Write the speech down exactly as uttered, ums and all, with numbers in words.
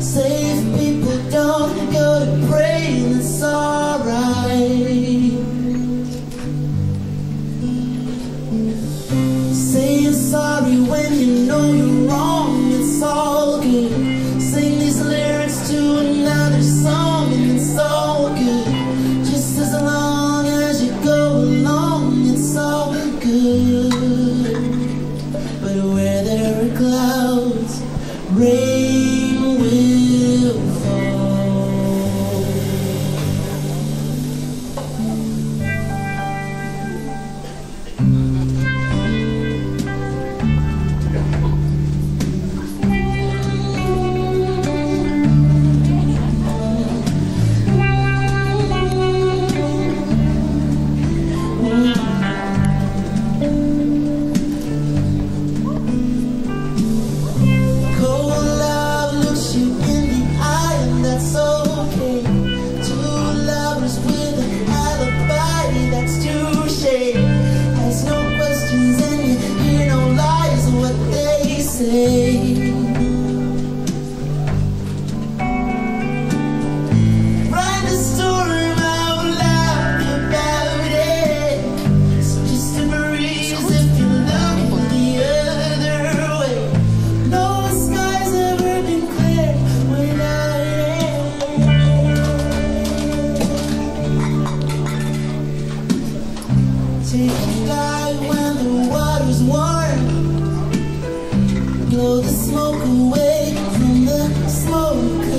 Safe people don't go to praying, it's alright. Saying sorry when you know you're wrong, it's all good. Sing these lyrics to another song and it's all good. Just as long as you go along, it's all good. But where there are clouds, rain will fall. Write a story out loud about it. So just to breeze if you're looking the other way. No sky's ever been clear when I am. Take a dive when the water's warm. Blow the smoke away from the smoke.